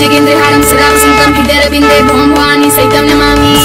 जगेन्द्रे हारं सदा वसंतं हृदयरविन्दे भवं भवानी सहितं नमामि।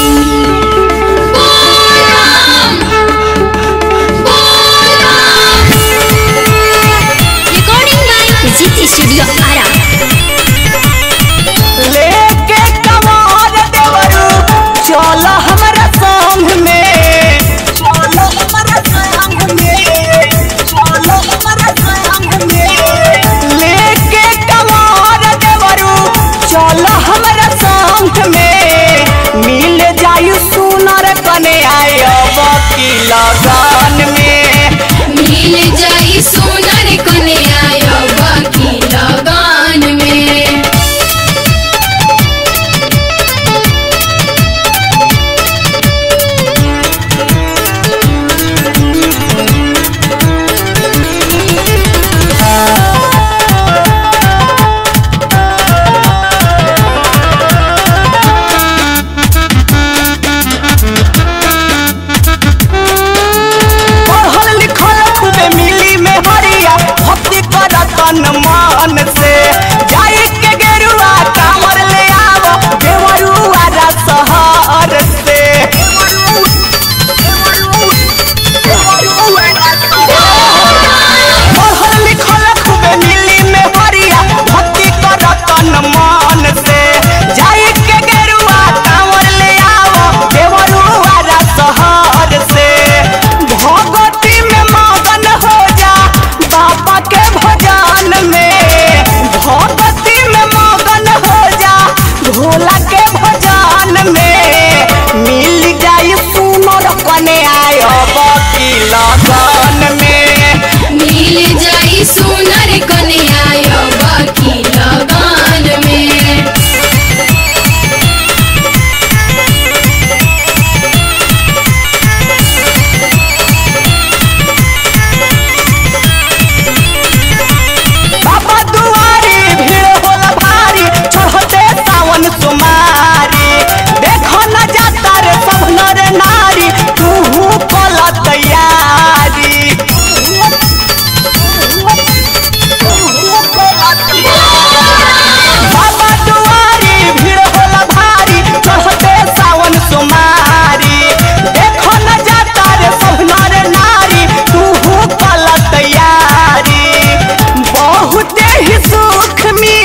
Look at me।